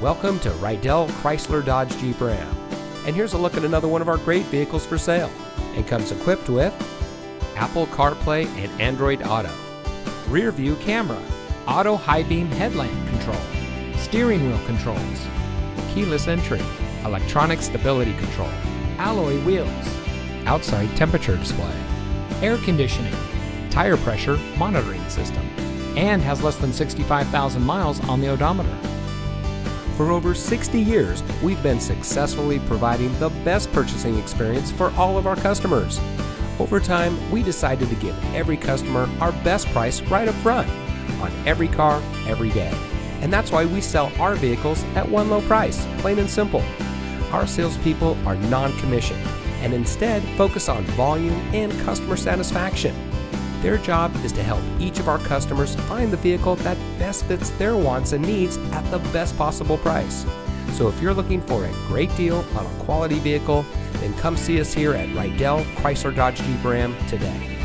Welcome to Rydell Chrysler Dodge Jeep Ram. And here's a look at another one of our great vehicles for sale, and comes equipped with Apple CarPlay and Android Auto, rear view camera, auto high beam headlamp control, steering wheel controls, keyless entry, electronic stability control, alloy wheels, outside temperature display, air conditioning, tire pressure monitoring system, and has less than 65,000 miles on the odometer. For over 60 years, we've been successfully providing the best purchasing experience for all of our customers. Over time, we decided to give every customer our best price right up front on every car, every day. And that's why we sell our vehicles at one low price, plain and simple. Our salespeople are non-commissioned and instead focus on volume and customer satisfaction. Their job is to help each of our customers find the vehicle that best fits their wants and needs at the best possible price. So if you're looking for a great deal on a quality vehicle, then come see us here at Rydell Chrysler Dodge Jeep Ram today.